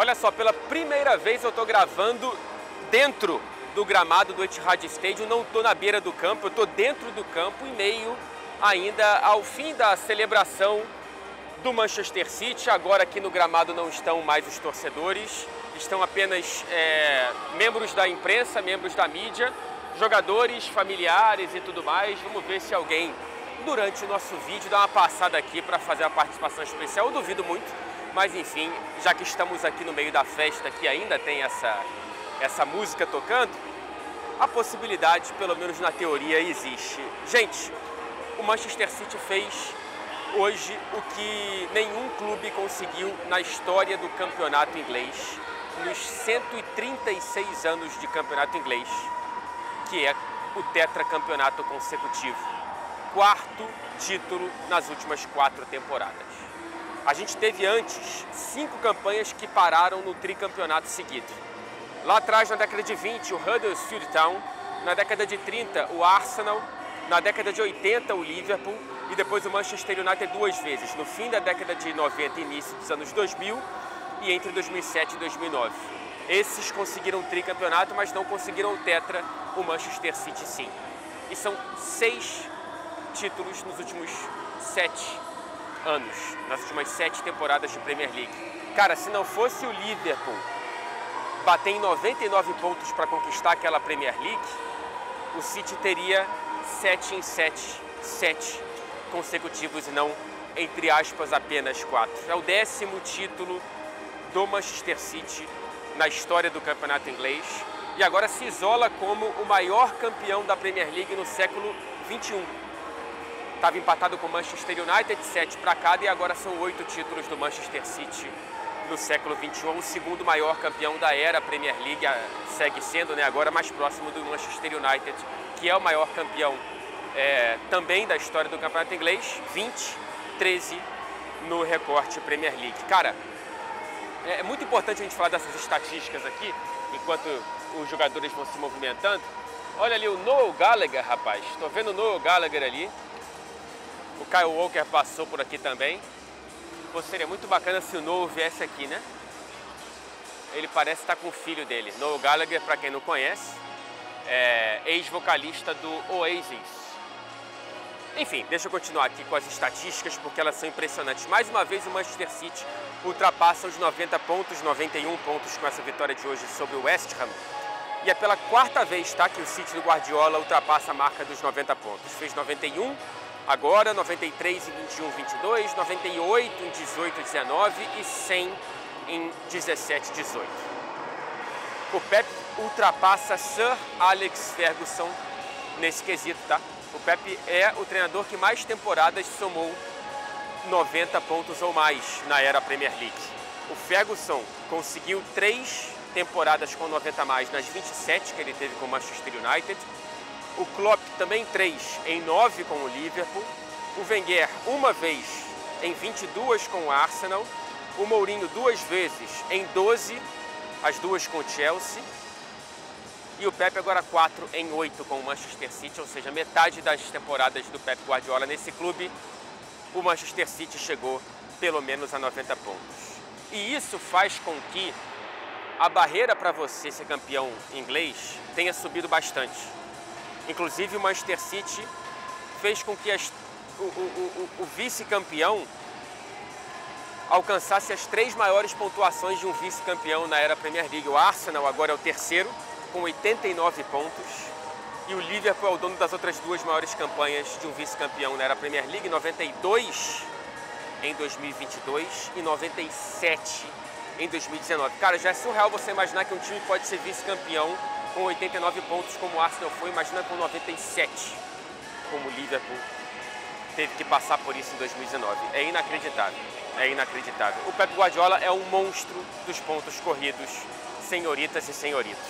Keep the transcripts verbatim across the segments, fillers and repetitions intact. Olha só, pela primeira vez eu estou gravando dentro do gramado do Etihad Stadium, não estou na beira do campo, eu estou dentro do campo em meio ainda ao fim da celebração do Manchester City. Agora aqui no gramado não estão mais os torcedores, estão apenas é, membros da imprensa, membros da mídia, jogadores, familiares e tudo mais. Vamos ver se alguém, durante o nosso vídeo, dá uma passada aqui para fazer a participação especial. Eu duvido muito, mas enfim, já que estamos aqui no meio da festa, que ainda tem essa, essa música tocando, a possibilidade, pelo menos na teoria, existe. Gente, o Manchester City fez hoje o que nenhum clube conseguiu na história do campeonato inglês, nos cento e trinta e seis anos de campeonato inglês, que é o tetracampeonato consecutivo. Quarto título nas últimas quatro temporadas. A gente teve antes cinco campanhas que pararam no tricampeonato seguido. Lá atrás, na década de vinte, o Huddersfield Town, na década de trinta, o Arsenal, na década de oitenta, o Liverpool, e depois o Manchester United duas vezes, no fim da década de noventa e início dos anos dois mil, e entre dois mil e sete e dois mil e nove. Esses conseguiram o tricampeonato, mas não conseguiram o tetra, o Manchester City sim. E são seis títulos nos últimos sete anos, nas últimas sete temporadas de Premier League. Cara, se não fosse o Liverpool bater em noventa e nove pontos para conquistar aquela Premier League, o City teria sete em sete, sete consecutivos e não, entre aspas, apenas quatro. É o décimo título do Manchester City na história do campeonato inglês e agora se isola como o maior campeão da Premier League no século vinte e um. Estava empatado com o Manchester United, sete para cada, e agora são oito títulos do Manchester City no século vinte e um. O segundo maior campeão da era Premier League, segue sendo, né, agora mais próximo do Manchester United, que é o maior campeão é, também da história do campeonato inglês, vinte, treze no recorte Premier League. Cara, é muito importante a gente falar dessas estatísticas aqui, enquanto os jogadores vão se movimentando. Olha ali o Noel Gallagher, rapaz. Estou vendo o Noel Gallagher ali. O Kyle Walker passou por aqui também. Pô, seria muito bacana se o Noel viesse aqui, né? Ele parece estar com o filho dele. Noel Gallagher, para quem não conhece, é ex-vocalista do Oasis. Enfim, deixa eu continuar aqui com as estatísticas, porque elas são impressionantes. Mais uma vez o Manchester City ultrapassa os noventa pontos, noventa e um pontos com essa vitória de hoje sobre o West Ham. E é pela quarta vez, tá, que o City do Guardiola ultrapassa a marca dos noventa pontos. Fez noventa e um agora, noventa e três em vinte e um, vinte e dois, noventa e oito em dezoito, dezenove e cem em dezessete, dezoito. O Pep ultrapassa Sir Alex Ferguson nesse quesito, tá? O Pep é o treinador que mais temporadas somou noventa pontos ou mais na era Premier League. O Ferguson conseguiu três temporadas com noventa a mais nas vinte e sete que ele teve com o Manchester United. O Klopp também três em nove com o Liverpool. O Wenger uma vez em vinte e duas com o Arsenal. O Mourinho duas vezes em doze, as duas com o Chelsea. E o Pep agora quatro em oito com o Manchester City, ou seja, metade das temporadas do Pep Guardiola nesse clube, o Manchester City chegou pelo menos a noventa pontos. E isso faz com que a barreira para você ser campeão inglês tenha subido bastante. Inclusive o Manchester City fez com que as, o, o, o, o vice-campeão alcançasse as três maiores pontuações de um vice-campeão na era Premier League. O Arsenal agora é o terceiro, com oitenta e nove pontos, e o Liverpool é o dono das outras duas maiores campanhas de um vice-campeão na era Premier League, noventa e dois em dois mil e vinte e dois e noventa e sete em dois mil e dezenove. Cara, já é surreal você imaginar que um time pode ser vice-campeão com oitenta e nove pontos, como o Arsenal foi, imagina com noventa e sete, como o Liverpool teve que passar por isso em dois mil e dezenove. É inacreditável, é inacreditável. O Pep Guardiola é um monstro dos pontos corridos, senhoritas e senhoritos.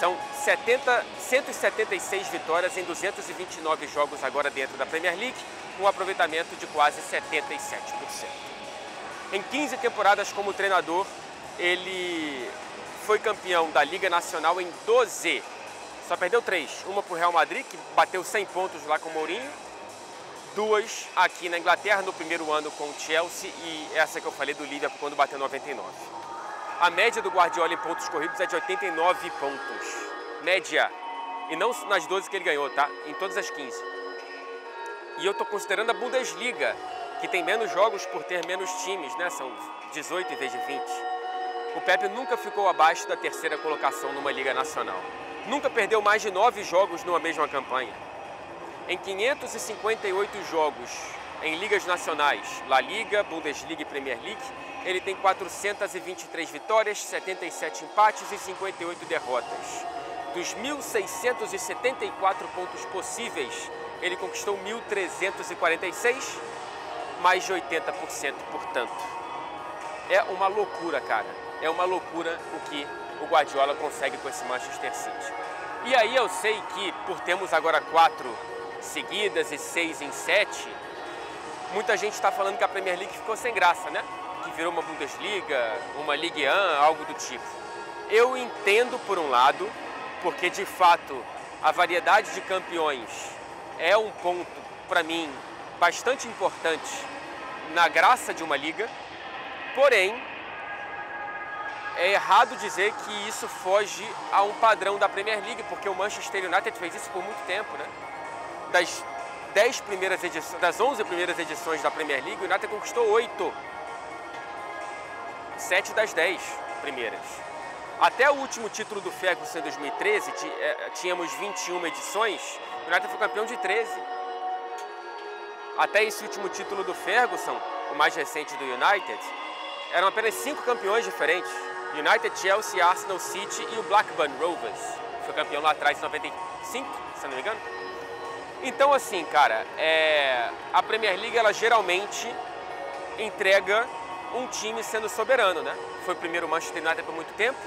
São cento e setenta e seis vitórias em duzentos e vinte e nove jogos agora dentro da Premier League, um aproveitamento de quase setenta e sete por cento. Em quinze temporadas como treinador, ele foi campeão da Liga Nacional em doze. Só perdeu três. Uma para o Real Madrid, que bateu cem pontos lá com o Mourinho. Duas aqui na Inglaterra, no primeiro ano com o Chelsea, e essa que eu falei do Liverpool quando bateu noventa e nove. A média do Guardiola em pontos corridos é de oitenta e nove pontos. Média. E não nas doze que ele ganhou, tá? Em todas as quinze. E eu tô considerando a Bundesliga, que tem menos jogos por ter menos times, né? São dezoito em vez de vinte. O Pep nunca ficou abaixo da terceira colocação numa liga nacional. Nunca perdeu mais de nove jogos numa mesma campanha. Em quinhentos e cinquenta e oito jogos em ligas nacionais, La Liga, Bundesliga e Premier League, ele tem quatrocentas e vinte e três vitórias, setenta e sete empates e cinquenta e oito derrotas. Dos mil seiscentos e setenta e quatro pontos possíveis, ele conquistou mil trezentos e quarenta e seis, mais de oitenta por cento, portanto. É uma loucura, cara. É uma loucura o que o Guardiola consegue com esse Manchester City. E aí eu sei que, por termos agora quatro seguidas e seis em sete, muita gente está falando que a Premier League ficou sem graça, né? Que virou uma Bundesliga, uma Ligue um, algo do tipo. Eu entendo, por um lado, porque, de fato, a variedade de campeões é um ponto, para mim, bastante importante na graça de uma liga. Porém, é errado dizer que isso foge a um padrão da Premier League, porque o Manchester United fez isso por muito tempo, né? Das, dez primeiras edições, das onze primeiras edições da Premier League, o United conquistou oito. sete das dez primeiras. Até o último título do Ferguson em dois mil e treze, tínhamos vinte e uma edições, o United foi campeão de treze. Até esse último título do Ferguson, o mais recente do United, eram apenas cinco campeões diferentes. United, Chelsea, Arsenal, City e o Blackburn Rovers. Foi campeão lá atrás em noventa e cinco, se não me engano. Então, assim, cara, é... a Premier League, ela geralmente entrega um time sendo soberano, né? Foi o primeiro Manchester United por muito tempo,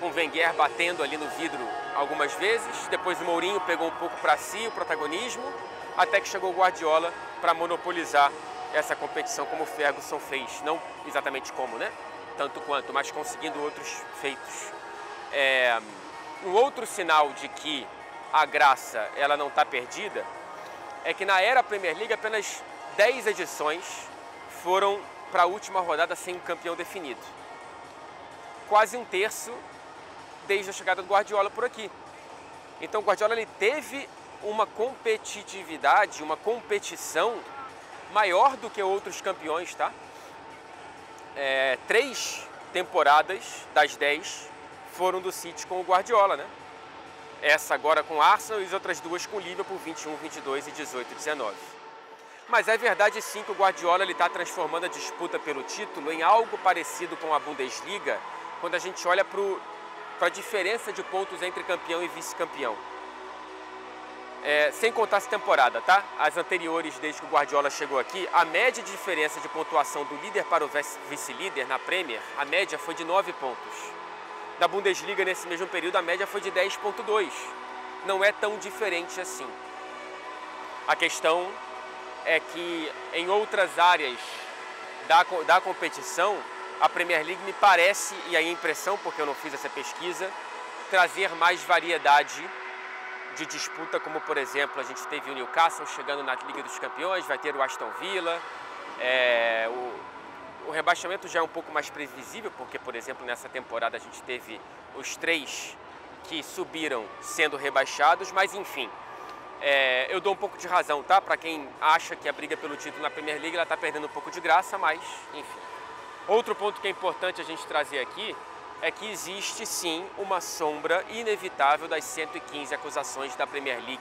com o Wenger batendo ali no vidro algumas vezes. Depois o Mourinho pegou um pouco para si o protagonismo, até que chegou o Guardiola para monopolizar essa competição, como o Ferguson fez. Não exatamente como, né? Tanto quanto, mas conseguindo outros feitos. É... Um outro sinal de que a graça ela não está perdida é que na era Premier League apenas dez edições foram para a última rodada sem um campeão definido. Quase um terço desde a chegada do Guardiola por aqui. Então o Guardiola ele teve uma competitividade, uma competição maior do que outros campeões, tá? É, três temporadas das dez foram do City com o Guardiola, né? Essa agora com o Arsenal e as outras duas com o Liverpool, vinte e um, vinte e dois e dezoito e dezenove. Mas é verdade sim que o Guardiola está transformando a disputa pelo título em algo parecido com a Bundesliga, quando a gente olha para a diferença de pontos entre campeão e vice-campeão. É, sem contar essa temporada, tá? As anteriores, desde que o Guardiola chegou aqui, a média de diferença de pontuação do líder para o vice-líder na Premier, a média foi de nove pontos. Da Bundesliga, nesse mesmo período, a média foi de dez vírgula dois. Não é tão diferente assim. A questão é que em outras áreas da, da competição, a Premier League me parece, e aí a impressão, porque eu não fiz essa pesquisa, trazer mais variedade de disputa, como por exemplo, a gente teve o Newcastle chegando na Liga dos Campeões, vai ter o Aston Villa, é, o, o rebaixamento já é um pouco mais previsível, porque por exemplo, nessa temporada a gente teve os três que subiram sendo rebaixados, mas enfim... É, eu dou um pouco de razão, tá? Para quem acha que a briga pelo título na Premier League ela está perdendo um pouco de graça, mas enfim. Outro ponto que é importante a gente trazer aqui é que existe sim uma sombra inevitável das cento e quinze acusações da Premier League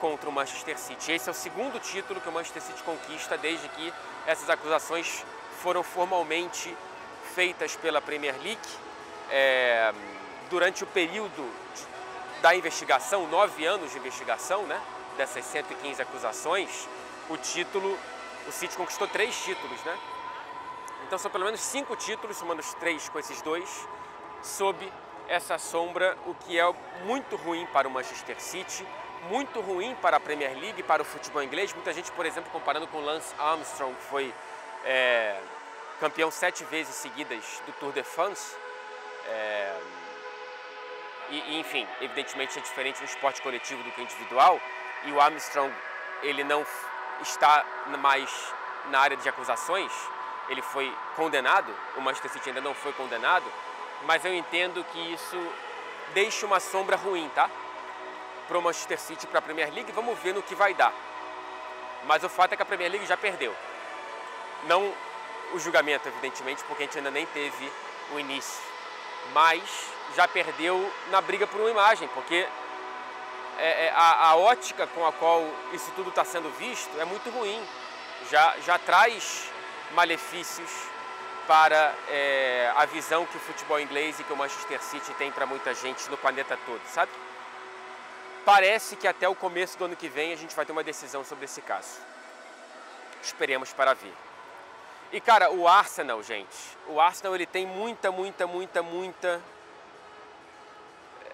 contra o Manchester City. Esse é o segundo título que o Manchester City conquista desde que essas acusações foram formalmente feitas pela Premier League é, durante o período de da investigação, nove anos de investigação, né? Dessas cento e quinze acusações, o título, o City conquistou três títulos, né? Então são pelo menos cinco títulos, somando os três com esses dois, sob essa sombra, o que é muito ruim para o Manchester City, muito ruim para a Premier League, para o futebol inglês. Muita gente, por exemplo, comparando com o Lance Armstrong, que foi é, campeão sete vezes seguidas do Tour de France, é, E, enfim, evidentemente é diferente no esporte coletivo do que individual, e o Armstrong, ele não está mais na área de acusações, ele foi condenado, o Manchester City ainda não foi condenado, mas eu entendo que isso deixa uma sombra ruim, tá? Para o Manchester City, para a Premier League, vamos ver no que vai dar. Mas o fato é que a Premier League já perdeu. Não o julgamento, evidentemente, porque a gente ainda nem teve o início. Mas já perdeu na briga por uma imagem, porque é, é, a, a ótica com a qual isso tudo está sendo visto é muito ruim. Já, já traz malefícios para é, a visão que o futebol inglês e que o Manchester City tem para muita gente no planeta todo, sabe? Parece que até o começo do ano que vem a gente vai ter uma decisão sobre esse caso. Esperemos para ver. E cara, o Arsenal, gente, o Arsenal ele tem muita, muita, muita, muita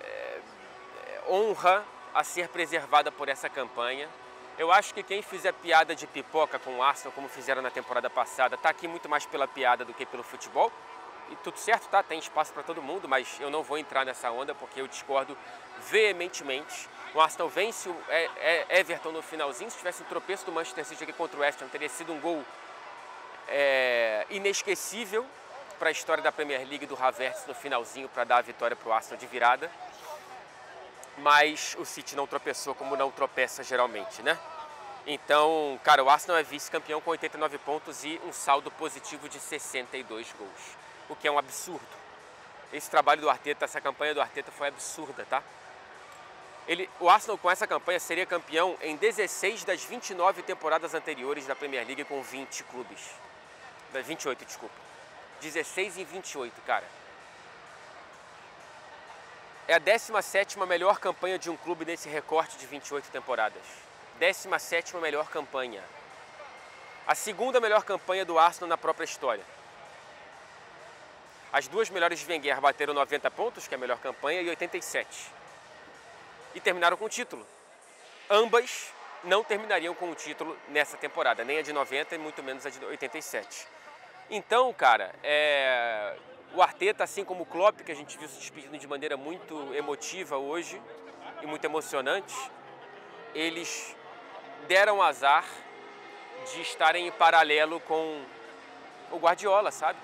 é, é, honra a ser preservada por essa campanha. Eu acho que quem fizer piada de pipoca com o Arsenal, como fizeram na temporada passada, tá aqui muito mais pela piada do que pelo futebol. E tudo certo, tá? Tem espaço para todo mundo, mas eu não vou entrar nessa onda porque eu discordo veementemente. O Arsenal vence o Everton no finalzinho. Se tivesse um tropeço do Manchester City aqui contra o West Ham, teria sido um gol é, inesquecível para a história da Premier League, do Havertz no finalzinho para dar a vitória para o Arsenal de virada. Mas o City não tropeçou como não tropeça geralmente, né? Então, cara, o Arsenal é vice-campeão com oitenta e nove pontos e um saldo positivo de sessenta e dois gols, o que é um absurdo. Esse trabalho do Arteta, essa campanha do Arteta foi absurda, tá? Ele, o Arsenal com essa campanha seria campeão em dezesseis das vinte e nove temporadas anteriores da Premier League com vinte clubes. Da vinte e oito, desculpa. dezesseis e vinte e oito, cara. É a décima sétima melhor campanha de um clube nesse recorte de vinte e oito temporadas. décima sétima melhor campanha. A segunda melhor campanha do Arsenal na própria história. As duas melhores de Wenger bateram noventa pontos, que é a melhor campanha, e oitenta e sete. E terminaram com o título. Ambas não terminariam com o título nessa temporada, nem a de noventa e muito menos a de oitenta e sete. Então, cara, é... o Arteta, assim como o Klopp, que a gente viu se despedindo de maneira muito emotiva hoje e muito emocionante, eles deram azar de estarem em paralelo com o Guardiola, sabe?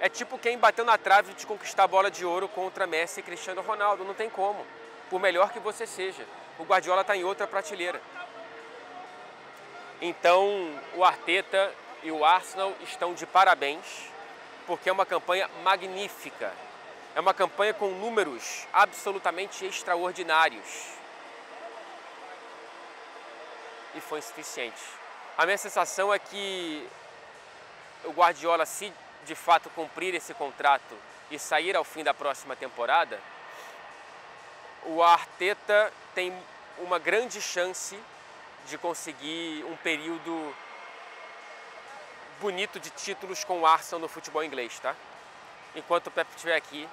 É tipo quem bateu na trave de conquistar a bola de ouro contra Messi e Cristiano Ronaldo. Não tem como, por melhor que você seja. O Guardiola está em outra prateleira. Então, o Arteta e o Arsenal estão de parabéns, porque é uma campanha magnífica, é uma campanha com números absolutamente extraordinários. E foi insuficiente. A minha sensação é que o Guardiola, se de fato cumprir esse contrato e sair ao fim da próxima temporada, o Arteta tem uma grande chance de conseguir um período bonito de títulos com o Arsenal no futebol inglês, tá? Enquanto o Pep estiver aqui,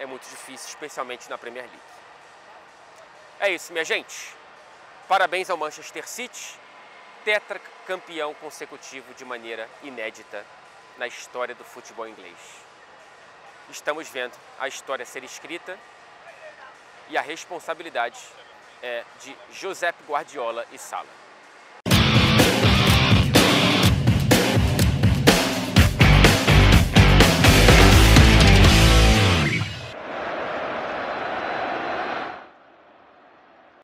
é muito difícil, especialmente na Premier League. É isso, minha gente. Parabéns ao Manchester City, tetracampeão consecutivo de maneira inédita na história do futebol inglês. Estamos vendo a história ser escrita e a responsabilidade é de Josep Guardiola e Sala.